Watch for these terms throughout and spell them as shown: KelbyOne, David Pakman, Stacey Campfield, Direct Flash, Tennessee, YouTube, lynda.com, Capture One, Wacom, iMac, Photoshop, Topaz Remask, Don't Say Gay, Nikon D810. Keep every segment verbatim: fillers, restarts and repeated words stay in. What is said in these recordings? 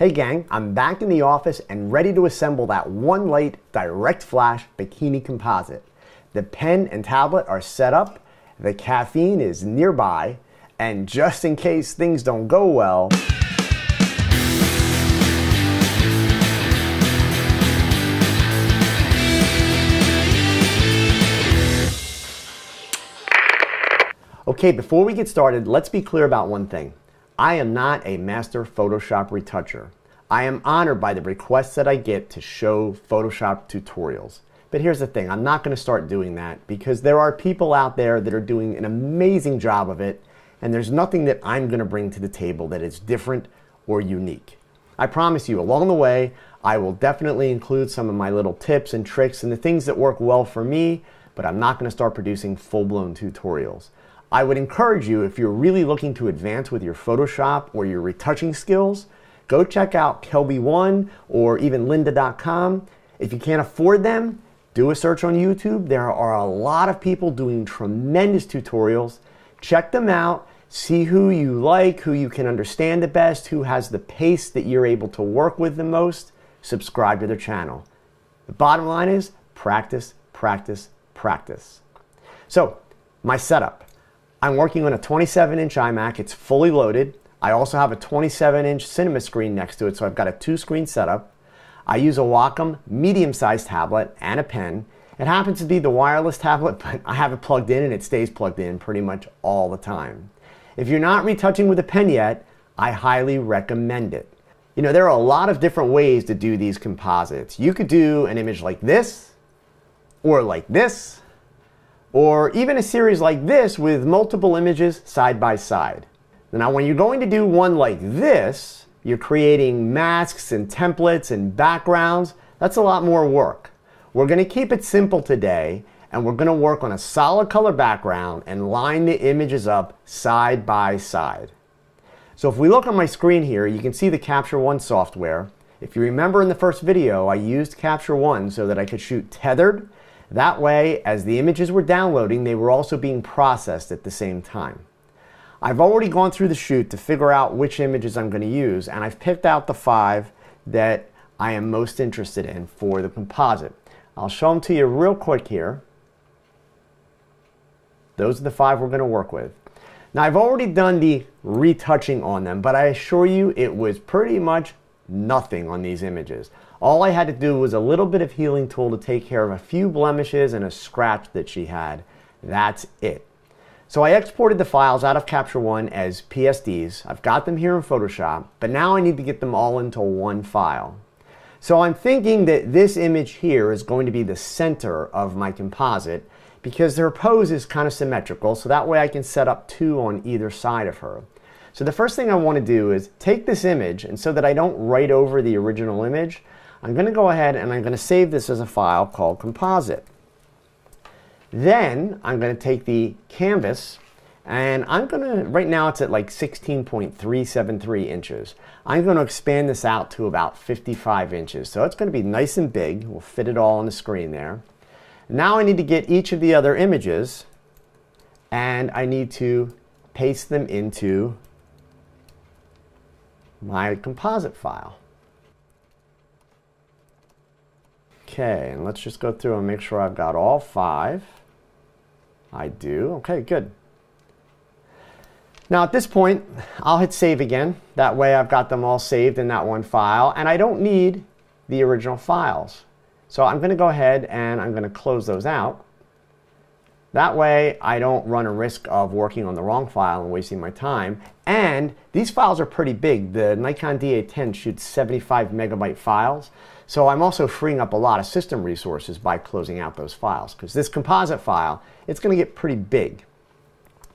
Hey gang, I'm back in the office and ready to assemble that one light direct flash bikini composite. The pen and tablet are set up, the caffeine is nearby, and just in case things don't go well, okay, before we get started, let's be clear about one thing. I am not a master Photoshop retoucher. I am honored by the requests that I get to show Photoshop tutorials. But here's the thing, I'm not going to start doing that because there are people out there that are doing an amazing job of it, and there's nothing that I'm going to bring to the table that is different or unique. I promise you, along the way, I will definitely include some of my little tips and tricks and the things that work well for me, but I'm not going to start producing full-blown tutorials. I would encourage you, if you're really looking to advance with your Photoshop or your retouching skills, go check out Kelby One or even lynda dot com. If you can't afford them, do a search on YouTube. There are a lot of people doing tremendous tutorials. Check them out, see who you like, who you can understand the best, who has the pace that you're able to work with the most. Subscribe to their channel. The bottom line is practice, practice, practice. So, my setup. I'm working on a twenty-seven inch iMac, it's fully loaded. I also have a twenty-seven inch cinema screen next to it, so I've got a two screen setup. I use a Wacom medium sized tablet and a pen. It happens to be the wireless tablet, but I have it plugged in and it stays plugged in pretty much all the time. If you're not retouching with a pen yet, I highly recommend it. You know, there are a lot of different ways to do these composites. You could do an image like this, or like this, or even a series like this with multiple images side by side. Now when you're going to do one like this, you're creating masks and templates and backgrounds. That's a lot more work. We're going to keep it simple today, and we're going to work on a solid color background and line the images up side by side. So if we look on my screen here, you can see the Capture One software. If you remember in the first video, I used Capture One so that I could shoot tethered. That way, as the images were downloading, they were also being processed at the same time. I've already gone through the shoot to figure out which images I'm going to use, and I've picked out the five that I am most interested in for the composite. I'll show them to you real quick here. Those are the five we're going to work with. Now, I've already done the retouching on them, but I assure you it was pretty much nothing on these images. All I had to do was a little bit of healing tool to take care of a few blemishes and a scratch that she had. That's it. So I exported the files out of Capture One as P S Ds. I've got them here in Photoshop, but now I need to get them all into one file. So I'm thinking that this image here is going to be the center of my composite because their pose is kind of symmetrical, so that way I can set up two on either side of her. So the first thing I want to do is take this image, and so that I don't write over the original image, I'm going to go ahead and I'm going to save this as a file called composite. Then I'm going to take the canvas, and I'm going to, right now it's at like sixteen point three seven three inches. I'm going to expand this out to about fifty-five inches. So it's going to be nice and big. We'll fit it all on the screen there. Now I need to get each of the other images, and I need to paste them into my composite file. Okay, and let's just go through and make sure I've got all five. I do. Okay, good. Now at this point, I'll hit save again. That way I've got them all saved in that one file, and I don't need the original files. So I'm going to go ahead and I'm going to close those out. That way I don't run a risk of working on the wrong file and wasting my time. And these files are pretty big. The Nikon D eight ten shoots seventy-five megabyte files. So I'm also freeing up a lot of system resources by closing out those files, because this composite file, it's going to get pretty big.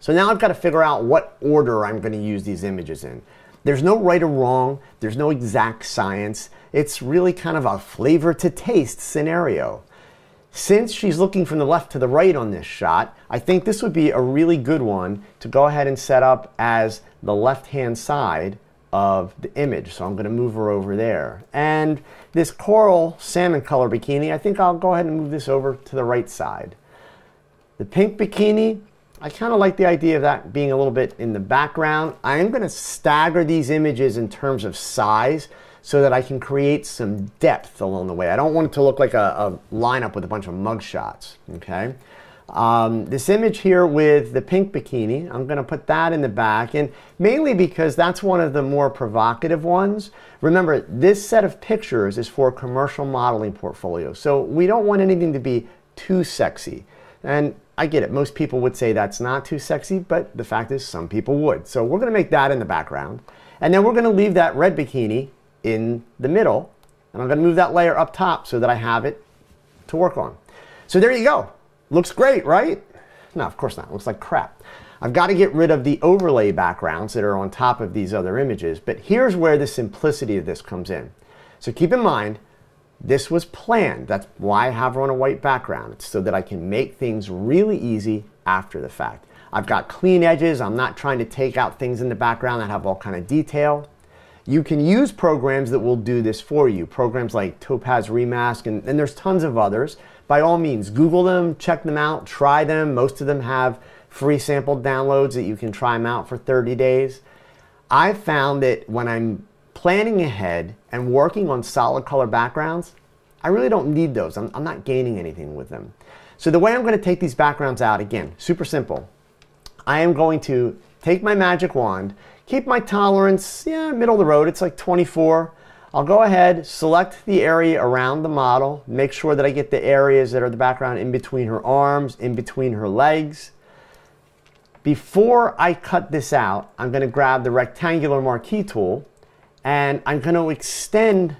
So now I've got to figure out what order I'm going to use these images in. There's no right or wrong. There's no exact science. It's really kind of a flavor to taste scenario. Since she's looking from the left to the right on this shot, I think this would be a really good one to go ahead and set up as the left-hand side of the image. So I'm going to move her over there. And this coral salmon color bikini, I think I'll go ahead and move this over to the right side. The pink bikini, I kind of like the idea of that being a little bit in the background. I am going to stagger these images in terms of size so that I can create some depth along the way. I don't want it to look like a, a lineup with a bunch of mug shots, okay? Um, this image here with the pink bikini, I'm going to put that in the back, and mainly because that's one of the more provocative ones. Remember, this set of pictures is for commercial modeling portfolio, so we don't want anything to be too sexy. And I get it, most people would say that's not too sexy, but the fact is some people would. So we're going to make that in the background, and then we're going to leave that red bikini in the middle, and I'm going to move that layer up top so that I have it to work on. So there you go. Looks great, right? No, of course not. It looks like crap. I've got to get rid of the overlay backgrounds that are on top of these other images, but here's where the simplicity of this comes in. So keep in mind, this was planned. That's why I have her on a white background. It's so that I can make things really easy after the fact. I've got clean edges. I'm not trying to take out things in the background that have all kind of detail. You can use programs that will do this for you. Programs like Topaz Remask, and, and there's tons of others. By all means, Google them, check them out, try them. Most of them have free sample downloads that you can try them out for thirty days. I found that when I'm planning ahead and working on solid color backgrounds, I really don't need those. I'm, I'm not gaining anything with them. So the way I'm going to take these backgrounds out, again, super simple. I am going to take my magic wand, keep my tolerance, yeah, middle of the road, it's like twenty-four. I'll go ahead, select the area around the model, make sure that I get the areas that are the background in between her arms, in between her legs. Before I cut this out, I'm going to grab the rectangular marquee tool, and I'm going to extend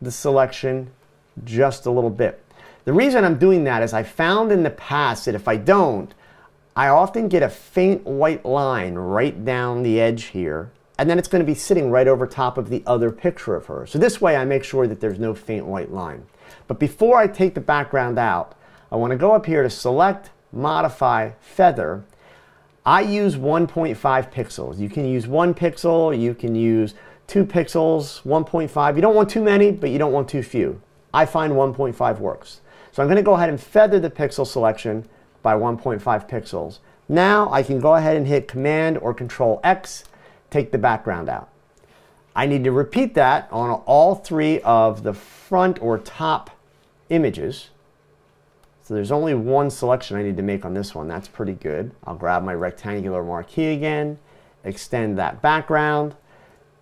the selection just a little bit. The reason I'm doing that is I found in the past that if I don't, I often get a faint white line right down the edge here, and then it's going to be sitting right over top of the other picture of her. So this way I make sure that there's no faint white line. But before I take the background out, I want to go up here to Select, Modify, Feather. I use one point five pixels. You can use one pixel, you can use two pixels, one point five. You don't want too many, but you don't want too few. I find one point five works. So I'm going to go ahead and feather the pixel selection by one point five pixels. Now I can go ahead and hit Command or Control X, take the background out. I need to repeat that on all three of the front or top images. So there's only one selection I need to make on this one. That's pretty good. I'll grab my rectangular marquee again, extend that background,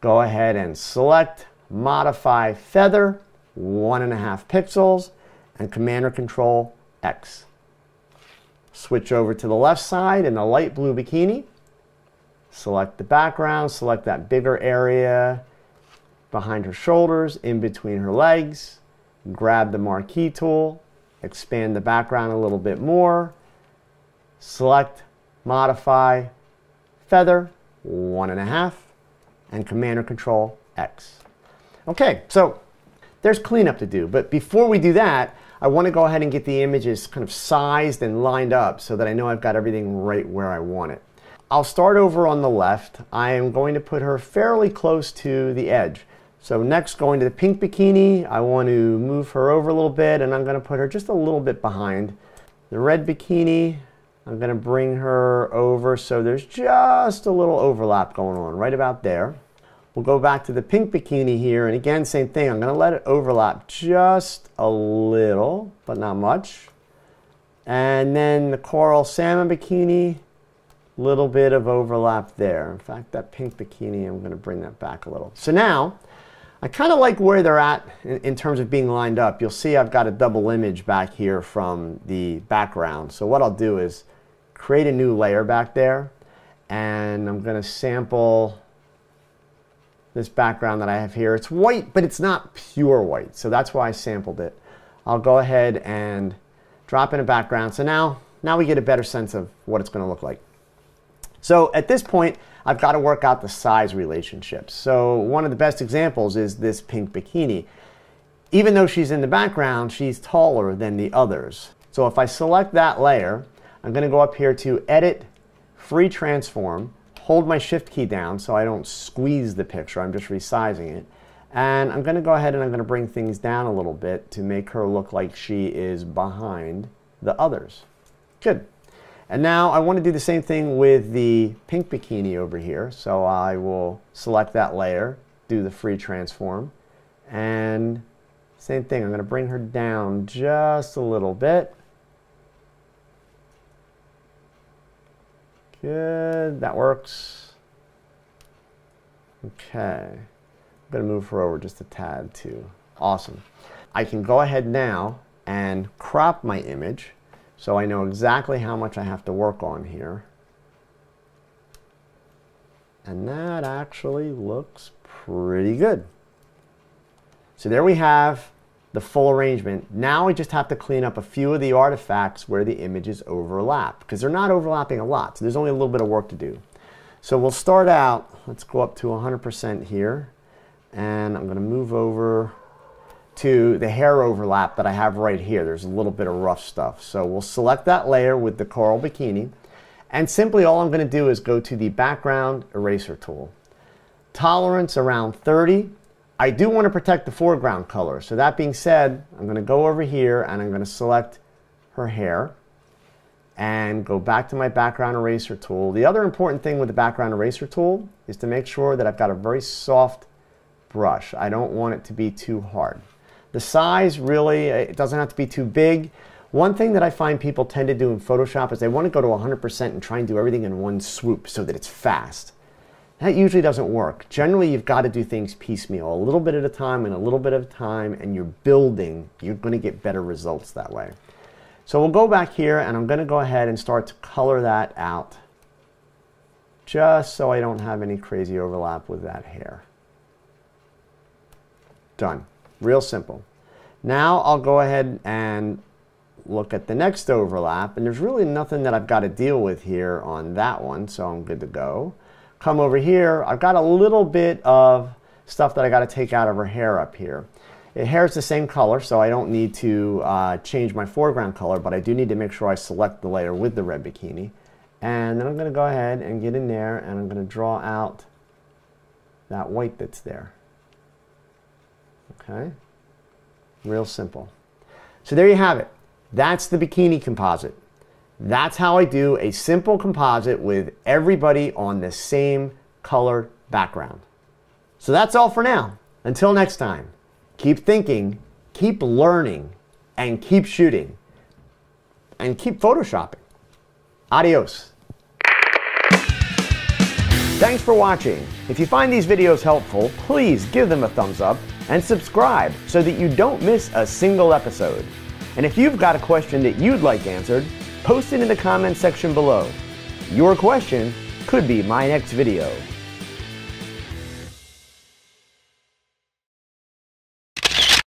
go ahead and select, modify, feather, one and a half pixels, and Command or Control X. Switch over to the left side in the light blue bikini. Select the background, select that bigger area behind her shoulders, in between her legs. Grab the marquee tool, expand the background a little bit more. Select, modify, feather, one and a half, and Command or Control X. Okay, so there's cleanup to do, but before we do that, I want to go ahead and get the images kind of sized and lined up so that I know I've got everything right where I want it. I'll start over on the left. I am going to put her fairly close to the edge. So next, going to the pink bikini, I want to move her over a little bit, and I'm going to put her just a little bit behind. The red bikini, I'm going to bring her over so there's just a little overlap going on, right about there. We'll go back to the pink bikini here, and again, same thing. I'm going to let it overlap just a little, but not much. And then the coral salmon bikini, little bit of overlap there. In fact, that pink bikini, I'm going to bring that back a little. So now, I kind of like where they're at in, in terms of being lined up. You'll see I've got a double image back here from the background. So what I'll do is create a new layer back there, and I'm going to sample this background that I have here. It's white, but it's not pure white, so that's why I sampled it. I'll go ahead and drop in a background, so now, now we get a better sense of what it's going to look like. So at this point, I've got to work out the size relationships. So one of the best examples is this pink bikini. Even though she's in the background, she's taller than the others. So if I select that layer, I'm going to go up here to Edit, Free Transform, hold my shift key down so I don't squeeze the picture, I'm just resizing it. And I'm going to go ahead and I'm going to bring things down a little bit to make her look like she is behind the others. Good. And now I want to do the same thing with the pink bikini over here. So I will select that layer, do the free transform, and same thing. I'm going to bring her down just a little bit. Good, that works. Okay, I'm going to move her over just a tad too. Awesome. I can go ahead now and crop my image so I know exactly how much I have to work on here. And that actually looks pretty good. So there we have the full arrangement. Now we just have to clean up a few of the artifacts where the images overlap, because they're not overlapping a lot, so there's only a little bit of work to do. So we'll start out, let's go up to one hundred percent here, and I'm going to move over to the hair overlap that I have right here. There's a little bit of rough stuff. So we'll select that layer with the coral bikini, and simply all I'm going to do is go to the background eraser tool. Tolerance around thirty. I do want to protect the foreground color. So that being said, I'm going to go over here and I'm going to select her hair and go back to my background eraser tool. The other important thing with the background eraser tool is to make sure that I've got a very soft brush. I don't want it to be too hard. The size, really, it doesn't have to be too big. One thing that I find people tend to do in Photoshop is they want to go to one hundred percent and try and do everything in one swoop so that it's fast. That usually doesn't work. Generally, you've got to do things piecemeal, a little bit at a time and a little bit at a time, and you're building. You're going to get better results that way. So we'll go back here, and I'm going to go ahead and start to color that out just so I don't have any crazy overlap with that hair. Done. Real simple. Now I'll go ahead and look at the next overlap, and there's really nothing that I've got to deal with here on that one, so I'm good to go. Come over here, I've got a little bit of stuff that I got to take out of her hair up here. Her hair is the same color, so I don't need to uh, change my foreground color, but I do need to make sure I select the layer with the red bikini. And then I'm going to go ahead and get in there, and I'm going to draw out that white that's there. Okay, real simple. So there you have it. That's the bikini composite. That's how I do a simple composite with everybody on the same color background. So that's all for now. Until next time, keep thinking, keep learning, and keep shooting, and keep Photoshopping. Adios. Thanks for watching. If you find these videos helpful, please give them a thumbs up and subscribe so that you don't miss a single episode. And if you've got a question that you'd like answered, post it in the comments section below. Your question could be my next video.